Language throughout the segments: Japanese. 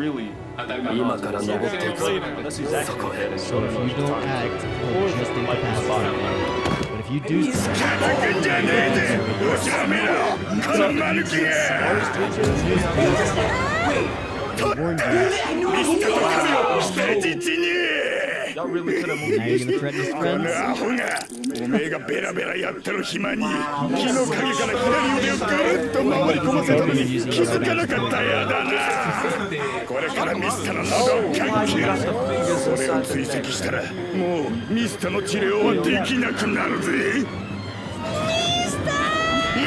今から登っていくぞ、そこへ。おめえがベラベラやってる暇に、木の陰から左腕をぐるっと回り込ませたのに気づかなかったやだな。これからミスターの名をかける。それを追跡したら、もうミスターの治療はできなくなるぜ。ミスター！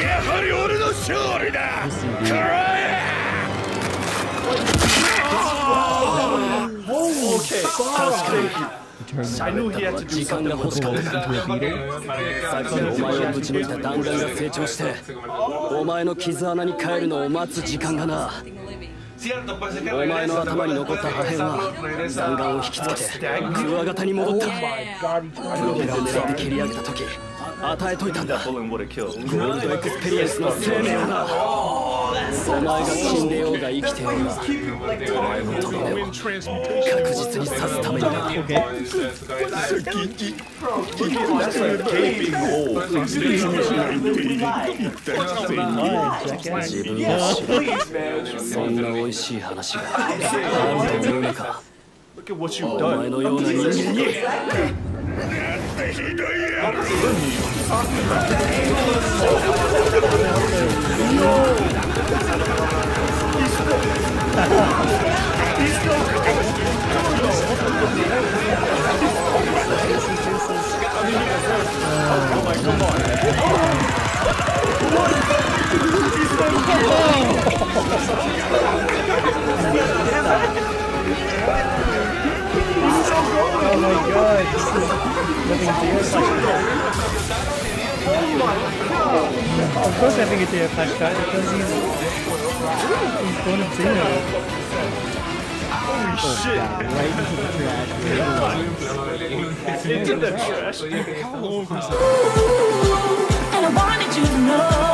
やはり俺の勝利だ。くらえ！I knew he had to do something with the leader. お前が死んでようが生きてようが、お前のとどめを確実に刺すためにだ。自分が知る、そんなおいしい話があると思うのか、お前のような人間に。なんてひどいやつ。 Of course I think it's a flash guy because he's going insane now. Holy shit! Right into the trash. Into the trash. And I wanted you to know.